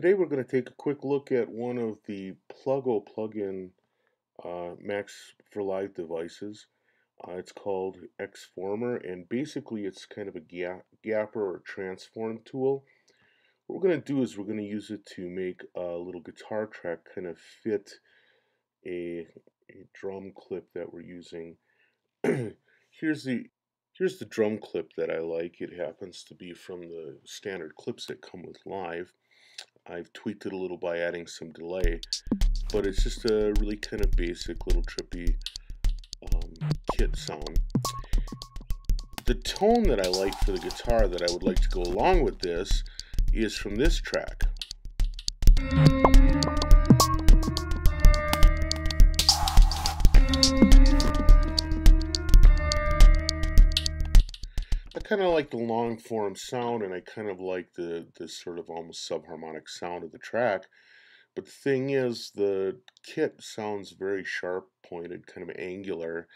Today we're going to take a quick look at one of the Plug-o-Plug-in Max for Live devices. It's called Xformer, and basically it's kind of a gapper or transform tool. What we're going to do is we're going to use it to make a little guitar track kind of fit a drum clip that we're using. Here's the drum clip that I like. It happens to be from the standard clips that come with Live. I've tweaked it a little by adding some delay, but it's just a really kind of basic little trippy kit sound. The tone that I like for the guitar that I would like to go along with this is from this track. I kind of like the long form sound, and I kind of like the sort of almost subharmonic sound of the track, but the thing is the kit sounds very sharp pointed, kind of angular,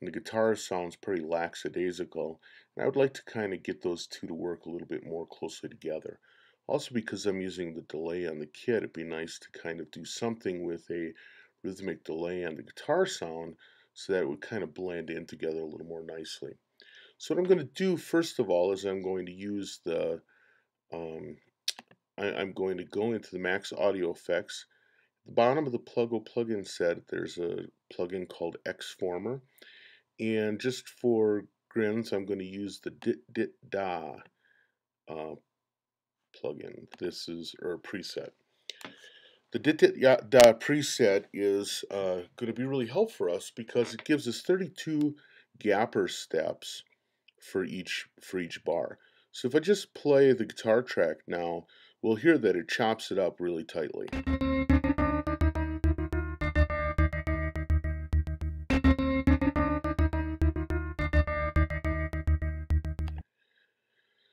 and the guitar sounds pretty lackadaisical, and I would like to kind of get those two to work a little bit more closely together. Also, because I'm using the delay on the kit, it'd be nice to kind of do something with a rhythmic delay on the guitar sound so that it would kind of blend in together a little more nicely. So what I'm going to do first of all is I'm going to use the, I'm going to go into the Max Audio Effects. At the bottom of the Plug-o-Plug-in set, there's a plugin called Xformer, and just for grins, I'm going to use the Dit Dit Dah plugin. This is or preset. The Dit Dit Dah preset is going to be really helpful for us because it gives us 32 gapper steps for each bar. So if I just play the guitar track now, we'll hear that it chops it up really tightly.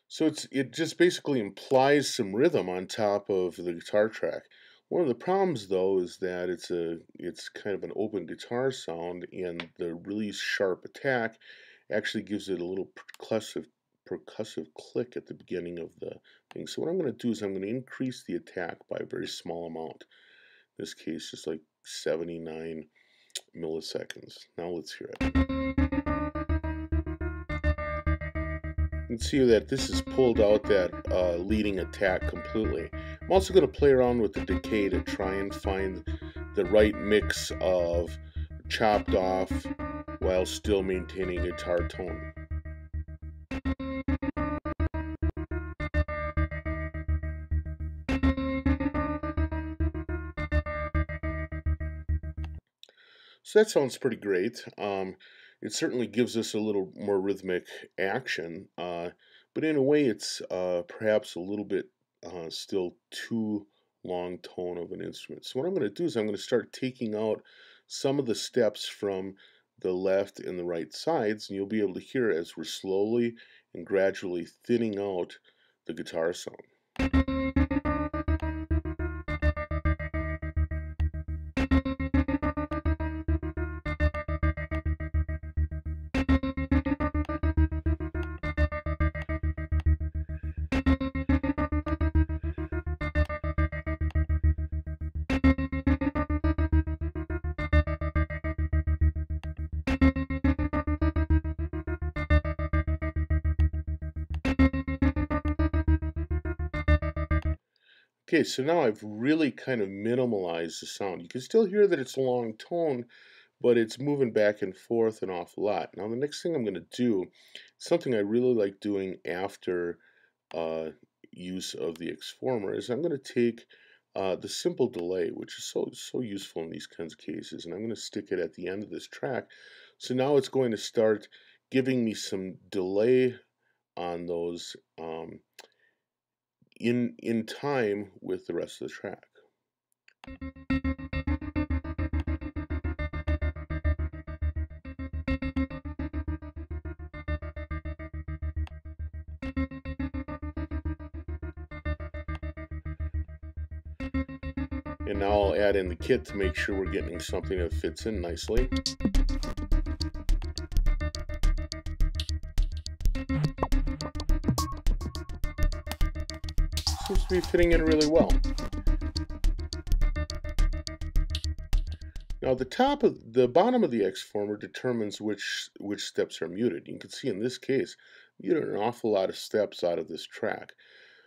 So it just basically implies some rhythm on top of the guitar track. One of the problems though is that it's kind of an open guitar sound, and the really sharp attack actually gives it a little percussive click at the beginning of the thing. So what I'm going to do is I'm going to increase the attack by a very small amount. In this case, just like 79 milliseconds. Now let's hear it. You can see that this has pulled out that leading attack completely. I'm also going to play around with the decay to try and find the right mix of chopped off while still maintaining guitar tone. So that sounds pretty great. It certainly gives us a little more rhythmic action, but in a way it's perhaps a little bit still too long tone of an instrument. So what I'm going to do is I'm going to start taking out some of the steps from the left and the right sides, and you'll be able to hear as we're slowly and gradually thinning out the guitar sound. Okay, so now I've really kind of minimalized the sound. You can still hear that it's a long tone, but it's moving back and forth an awful lot. Now the next thing I'm going to do, something I really like doing after use of the Xformer, is I'm going to take the simple delay, which is so useful in these kinds of cases, and I'm going to stick it at the end of this track. So now it's going to start giving me some delay on those in time with the rest of the track. And now I'll add in the kit to make sure we're getting something that fits in nicely. Seems to be fitting in really well. Now the bottom of the Xformer determines which steps are muted. You can see in this case, muted an awful lot of steps out of this track.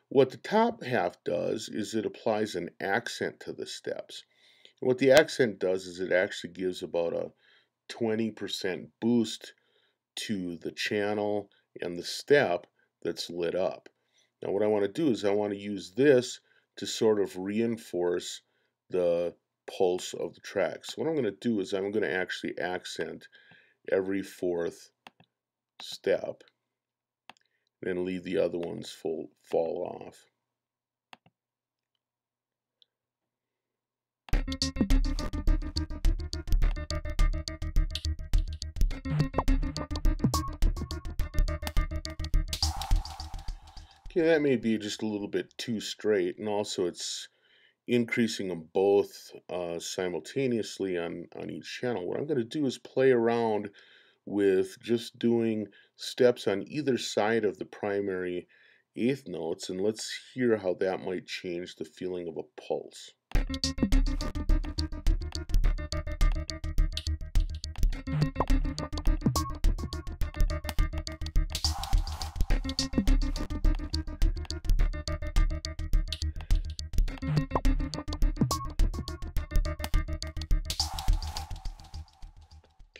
What the top half does is it applies an accent to the steps. And what the accent does is it actually gives about a 20% boost to the channel and the step that's lit up. Now what I want to do is I want to use this to sort of reinforce the pulse of the track. So what I'm going to do is I'm going to actually accent every fourth step and then leave the other ones fall off. Okay, that may be just a little bit too straight, and also it's increasing them both simultaneously on each channel. What I'm going to do is play around with just doing steps on either side of the primary eighth notes, and let's hear how that might change the feeling of a pulse.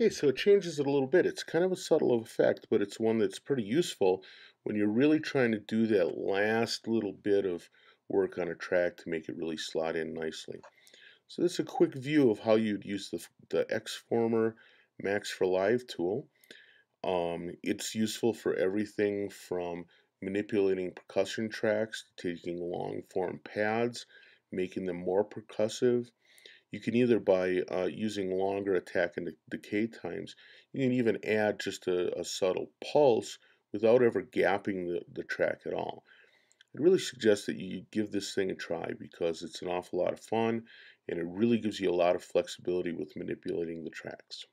Okay, so it changes it a little bit. It's kind of a subtle effect, but it's one that's pretty useful when you're really trying to do that last little bit of work on a track to make it really slot in nicely. So this is a quick view of how you'd use the Xformer Max for Live tool. It's useful for everything from manipulating percussion tracks, to taking long form pads, making them more percussive. You can either by using longer attack and decay times, you can even add just a subtle pulse without ever gapping the track at all. I'd really suggest that you give this thing a try because it's an awful lot of fun and it really gives you a lot of flexibility with manipulating the tracks.